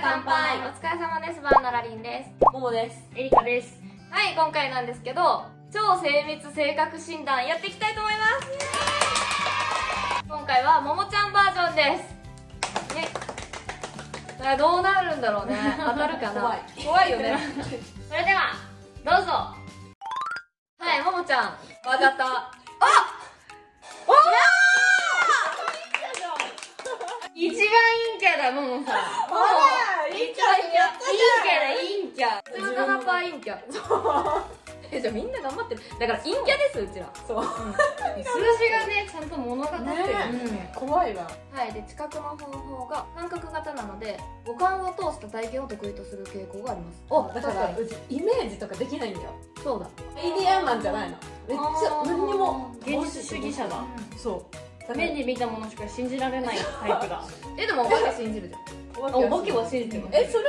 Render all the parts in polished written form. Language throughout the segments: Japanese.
乾杯。お疲れ様です。バーナラリンです。ももです。エリカです。はい、今回なんですけど、超精密性格診断やっていきたいと思います。今回はももちゃんバージョンです。ね。どうなるんだろうね。当たるかな。怖いよね。それではどうぞ。はい、ももちゃん。わかった。あっ。一番陰キャだ、ももさん。ほら、陰キャやったじゃん。陰キャだ、陰キャ。普通のハッパー陰キャ。え、じゃあみんな頑張ってる。だから陰キャです、うちら。そう。数字がね、ちゃんと物語ってる。怖いわ。はい、で、知覚の方法が感覚型なので、五感を通した体験を得意とする傾向があります。お、だから、うちイメージとかできないんだよ。そうだ。ADM マンじゃないの。めっちゃ、何にも。現実主義者だ。そう。目に見たものしか信じられないタイプだ。え、でもお化け信じるじゃん。お化けは信じてます。え、それ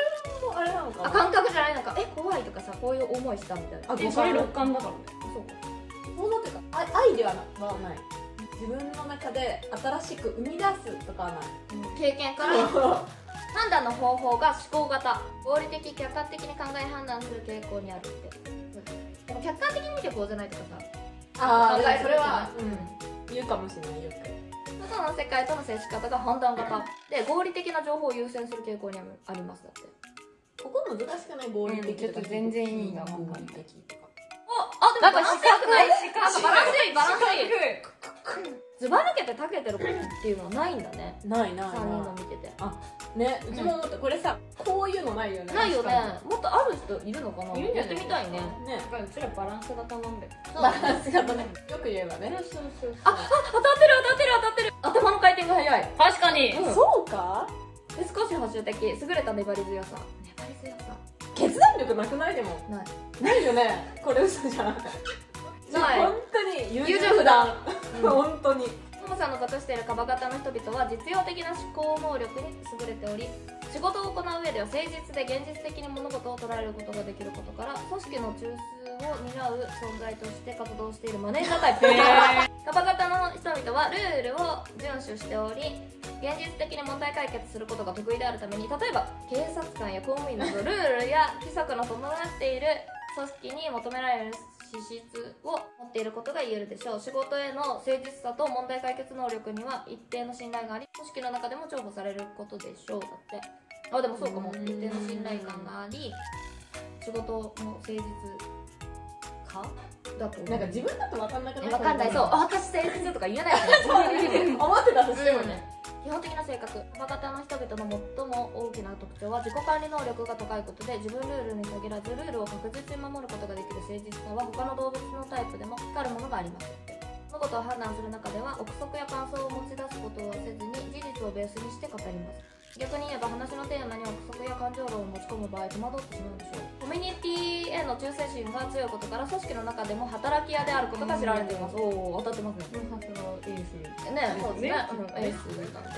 もあれなのか。感覚じゃないのか。え、怖いとかさ、こういう思いしたみたいな。あ、でもそれ六感だからね。そうか。行動っていうか、愛ではない。自分の中で新しく生み出すとかはない。経験から判断の方法が思考型、合理的客観的に考え判断する傾向にあるって。でも客観的に見てこうじゃないとかさ。ああ、それは。言うかもしれないよ。外の世界との接し方が判断型で、合理的な情報を優先する傾向にあります。だってここ難しくない？合理的ちょっと全然いいな。合理的とか、あ、でもなんか四角ないし、バランスいい、バランスいい。ずば抜けてたけてるっていうのはないんだね。ないない。3人の見てて、あ、ね、うちも思った。これさ、こういうのないよね。ないよね。もっとある人いるのかな。やってみたいね。ね、うちらバランス型なんで。バランス型ね。よく言えばね。そう。あ、当たってる当たってる当たってる。頭の回転が速い。確かに。そうか。で、少し補修的、優れた粘り強さ。粘り強さ。決断力なくない？でも。ない。ないよね。これ嘘じゃん。ない。本当に優柔不断。本当に。ももさんの属しているカバ型の人々は実用的な思考能力に優れており、仕事を行う上では誠実で現実的に物事を捉えることができることから、組織の中枢を担う存在として活動しているマネージャータイプ。カバ型の人々はルールを遵守しており、現実的に問題解決することが得意であるために、例えば警察官や公務員などルールや規則の伴っている組織に求められる資質を持っていることが言えるでしょう。仕事への誠実さと問題解決能力には一定の信頼があり、組織の中でも重宝されることでしょう。だってあ、でもそうかも。一定の信頼感があり、仕事の誠実かだと、なんか自分だと分かんなくない？分かんない。そう、私誠実とか言えないよね。思ってたとしてもね。基本的な性格、カバ型の人々の最も大きな特徴は自己管理能力が高いことで、自分ルールに限らずルールを確実に守ることができる誠実さは他の動物のタイプでも光るものがあります。物事を判断する中では憶測や感想を持ち出すことをせずに事実をベースにして語ります。逆に言えば、話のテーマに憶測や感情論を持ち込む場合、戸惑ってしまうでしょう。コミュニティへの忠誠心が強いことから、組織の中でも働き屋であることが知られています。おお、当たってますね。さすがエースね。そうですね、エースなんで。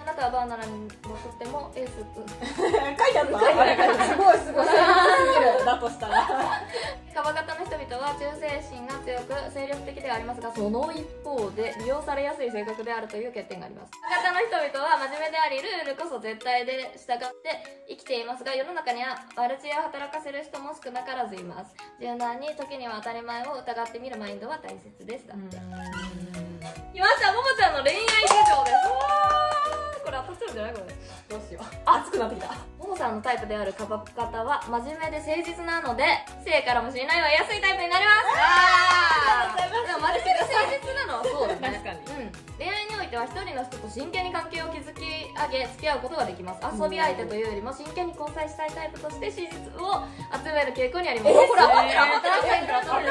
あなたはバーナラにとってもエース書いてあった。すごいすごい。だとしたらカバ型の人々は忠誠心が強く精力的ではありますが、その一方で利用されやすい性格であるという欠点があります。カバ型の人々は真面目であり、ルールこそ絶対で従って生きていますが、世の中には悪知恵を働かせる人も少なからずいます。柔軟に、時には当たり前を疑ってみるマインドは大切です。だってきました、ももちゃんの恋愛事情です。これ当たってるんじゃない？これどうしよう、熱くなってきた。ももさんのタイプであるカバ型は真面目で誠実なので、異性からも信頼を得やすいタイプになります。でも真面目で誠実なのはそうだね。確かに。恋愛においては一人の人と真剣に関係を築き上げ付き合うことができます。遊び相手というよりも真剣に交際したいタイプとして真実を集める傾向にあります。これ当たってる当たってる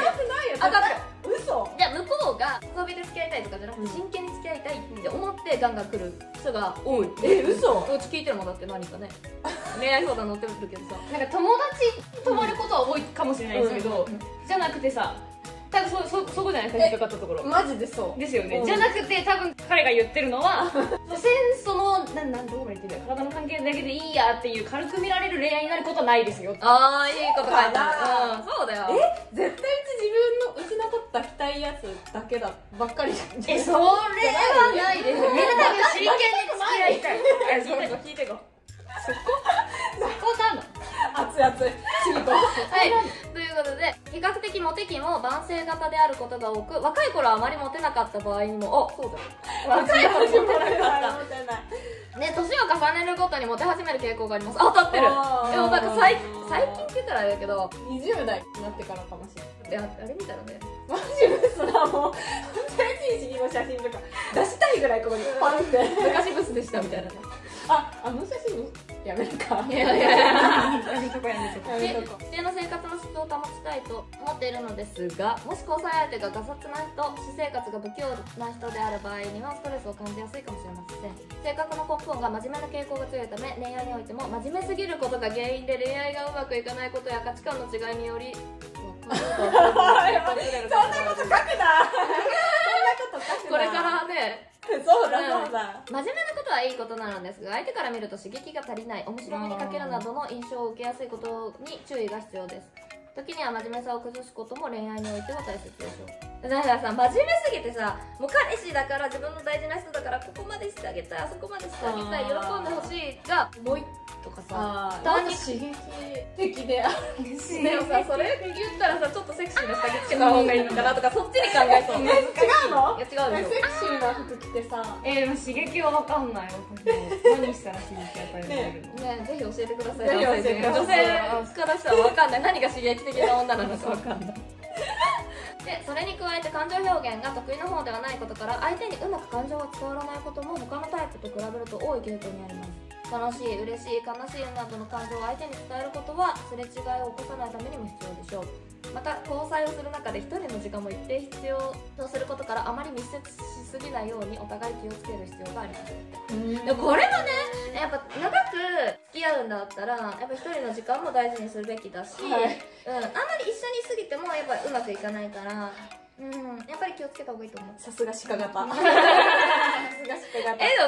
当たってる。嘘。じゃあ向こうが遊びで付き合いたいとかじゃなくて、真剣に付き合いたいって思ってガンガン来る人が多い。嘘。うち聞いてるもんだって。何かね、恋愛相談載ってるけどさ、なんか友達泊まることは多いかもしれないですけど、じゃなくてさ、多分そこじゃないですか。引っかかったところマジでそうですよね。じゃなくて、多分彼が言ってるのは所詮そのどう言ってんだよ、体の関係だけでいいやっていう軽く見られる恋愛になることはないですよ。ああ、いいこと書いてある。そうだよ。え、絶対うち自分の失った着たいやつだけだばっかりじゃん。え、それはないですよ。みんな多分真剣に付き合いたい。聞いてこそこ熱い熱い。次行こう。はい。ということで、比較的モテ期も男性型であることが多く、若い頃はあまりモテなかった場合にも、そうだ。若い頃モテなかった。ね、年を重ねるごとにモテ始める傾向があります。あ、当たってる。でもなんか最近って言ったらあれだけど、20代になってからかもしれない。あれ見たらね。マジブスだもん。最近の写真とか出したいぐらいここにパンって昔ブスでしたみたいな。あ、あの写真やめるか。一定の生活の質を保ちたいと思っているのですが、もし交際相手がガサツな人、私生活が不器用な人である場合にはストレスを感じやすいかもしれません。性格の根本が真面目な傾向が強いため、恋愛においても真面目すぎることが原因で恋愛がうまくいかないことや価値観の違いにより、そんなこと書くな。これからね。そうだそうだ。真面目なことはいいことなのですが、相手から見ると刺激が足りない、面白みに欠けるなどの印象を受けやすいことに注意が必要です。時には真面目さを崩すことも恋愛においては大切でしょう。だからさ、真面目すぎてさ、もう彼氏だから、自分の大事な人だから、ここまでしてあげたい、あそこまでしてあげたい、喜んでほしいがもう一とかさ、単に刺激的であるし、でもさ、それ言ったらさ、ちょっとセクシーな下着つけた方がいいのかなとか、そっちに考えそう。違うの？いや違うよ。セクシーな服着てさ、でも刺激はわかんない。何したら刺激与えられるの？ね、ぜひ教えてください。女性からしたらわかんない。何が刺激的な女なのかわかんない。で、それに加えて感情表現が得意な方ではないことから、相手にうまく感情が伝わらないことも他のタイプと比べると多い傾向にあります。楽しい、嬉しい、悲しいなどの感情を相手に伝えることは、すれ違いを起こさないためにも必要でしょう。また、交際をする中で一人の時間も一定必要とすることから、あまり密接しすぎないようにお互い気をつける必要があります。でもこれはね、やっぱ長く付き合うんだったら、やっぱ一人の時間も大事にするべきだし、あんまり一緒に過ぎてもやっぱうまくいかないから。やっぱり気をつけた方がいいと思う。さすが鹿型。さすが鹿型。でも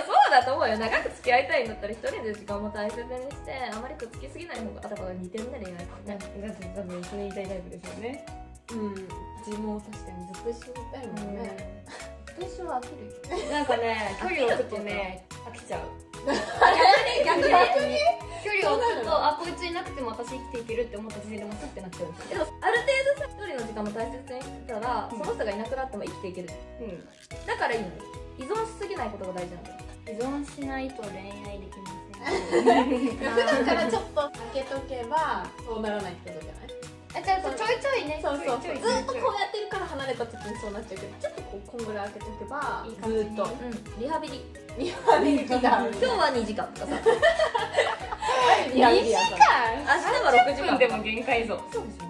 そうだと思うよ。長く付き合いたいんだったら、一人で時間も大切にして、あまりくっつきすぎない方が、頭が似てるね、恋愛からね。だって多分一緒にいたいタイプですよね。自分を確かにずっと一緒にいたいもんね。ずっと一緒は飽きるよ。なんかね、距離を置くとね、飽きちゃう。逆に距離を置くと、あ、こいついなくても私生きていけるって思った時点でもスッてなっちゃうんですよ。ある程度さ、一人の時間も大切にしてたら、その人がいなくなっても生きていける。だからいいの。依存しすぎないことが大事なんだよ。依存しないと恋愛できません。普段からちょっと開けとけばそうならないってことじゃない？ちょいちょいね、ずっとこうやってるから離れた時にそうなっちゃうけど、ちょっとこんぐらい開けとけばずっとリハビリ今日は2時間とかさ、2時間、明日は6時間でも限界ぞ。そうですよ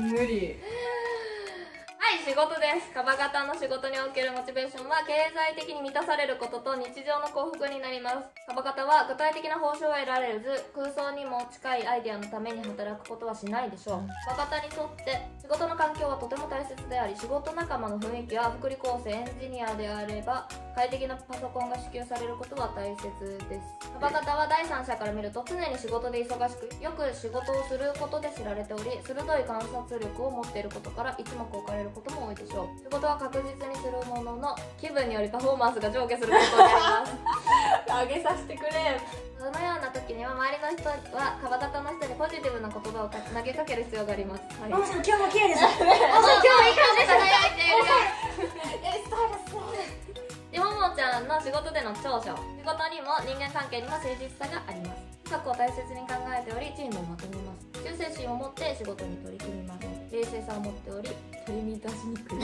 ね。無理。はい、仕事です。カバ型の仕事におけるモチベーションは、経済的に満たされることと日常の幸福になります。カバ型は具体的な報酬を得られず、空想にも近いアイデアのために働くことはしないでしょう。カバ型にとって仕事の環境はとても大切であり、仕事仲間の雰囲気や福利厚生、エンジニアであれば快適なパソコンが支給されることは大切です。カバ型は第三者から見ると常に仕事で忙しく、よく仕事をすることで知られており、鋭い観察力を持っていることから一目置かれることも多いでしょう。仕事は確実にするものの、気分によりパフォーマンスが上下することになります。上げさせてくれ。そのような時には、周りの人はカバ型の人にポジティブな言葉を投げかける必要があります。はい、今日も綺麗です。今日もいい感じです。で、ももちゃんの仕事での長所、仕事にも人間関係にも誠実さがあります。資格を大切に考えており、チームをまとめます。忠誠心を持って仕事に取り組みます。冷静さを持っており、取り乱しにくい。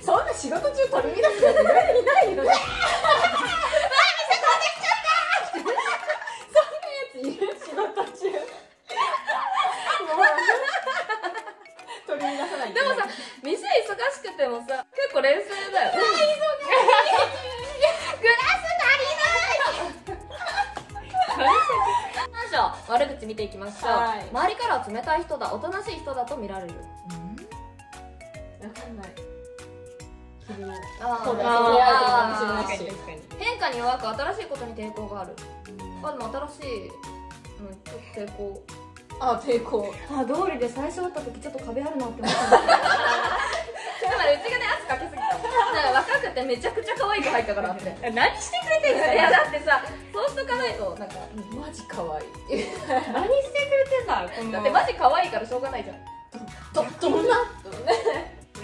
そんな仕事中取り乱すやついないのに。でもさ、店忙しくてもさ、結構冷静だよ。グラスなりない。3章、悪口見ていきましょう。周りからは冷たい人だ、おとなしい人だと見られる。分かんない。変化に弱く、新しいことに抵抗がある。あ、でも新しい、ちょっと抵抗。あ、抵抗。あ、道理で最初会った時ちょっと壁あるなって思ったんだけど。だからうちがね、圧かけすぎた。なんか若くてめちゃくちゃ可愛い子入ったからって。何してくれてんの？いや、だってさ、そうしとかないとなんか、マジ可愛い。何してくれてんさ、このだってマジ可愛いからしょうがないじゃん。どんな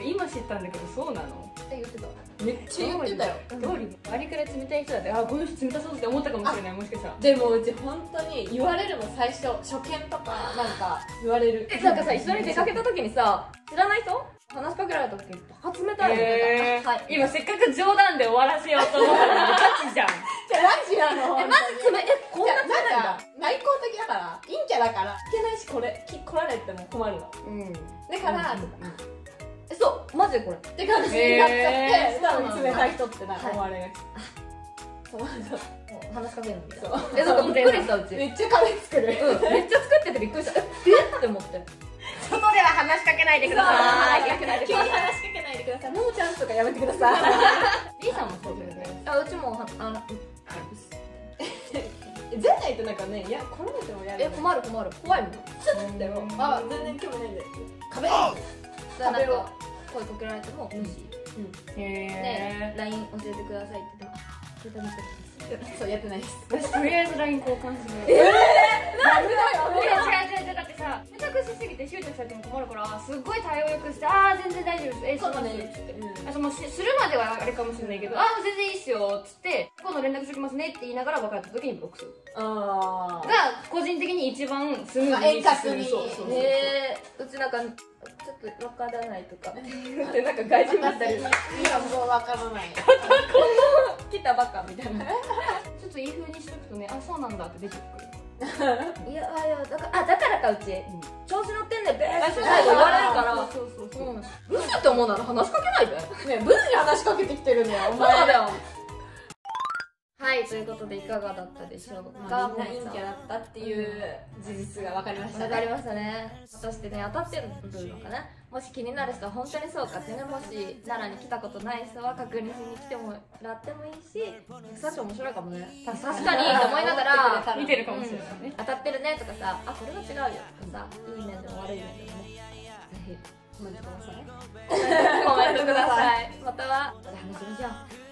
今知ったんだけど、そうなのって言ってた。めっちゃ言ってたよ。料理あれくらい冷たい人だって、ああこの人冷たそうって思ったかもしれない、もしかしたら。でもうち本当に言われるもん、最初初見とかなんか言われる。なんかさ、一緒に出かけた時にさ、知らない人話しかけられた時にバカ冷たいみたいな。はい、今せっかく冗談で終わらせようと思ったらガチじゃん。じゃあラジなの。え、まずこんな冷たいんだ。内向的だから陰キャだから聞けないし、これ来られても困るの。うん。だからそうマジでこれって感じになっちゃって、冷たい人ってな思われる。そう話しかけるの。え、なんかびっくりしたうち。めっちゃ壁作る。めっちゃ作っててびっくりした。えって思って。外では話しかけないでください。急に話しかけないでください。ももちゃんとかやめてください。リーさんもそうだよね。あ、うちもじゃないとなんかね、いや来られてもやる。え、困る。怖いもん。つってもあ、全然興味ないんで。壁。壁を声かけられても無視。ね、LINE 教えてくださいって言っても、携帯見て。そうやってないです。私とりあえず LINE 交換する。なんでだよ。違うだってさ、めちゃくちゃしすぎて執着されても困るから、すっごい対応よくして、ああ全然大丈夫です、そうなんですってするまではあれかもしれないけど、ああ全然いいっすよっつって、今度連絡しときますねって言いながら別れた時にブロックするが個人的に一番スムーズに進む。そうね。うちなんかちょっとわからないとかってなんか外人だったり、いやもうわからないこの来たばっかみたいな。ちょっといい風にしとくとね、あそうなんだって出てくる。いやいやだからかうち調子乗ってんねん、ベーッと最後言われるから、ブスって思うなら話しかけないでね。ブスに話しかけてきてるんだよお前。そうだよ。はい、ということでいかがだったでしょうか。みんな陰キャだったっていう事実が分かりましたね。分かりましたね。果たしてね、当たってるのかな。もし気になる人は本当にそうかってね、もし奈良に来たことない人は確認しに来てもらってもいいし、草津面白いかもね。確かにと思いながら見てるかもしれないね。当たってるねとかさ、あこれは違うよとかさ、いい面でも悪い面でもね、ぜひコメントください。コメントください。または話しましょう。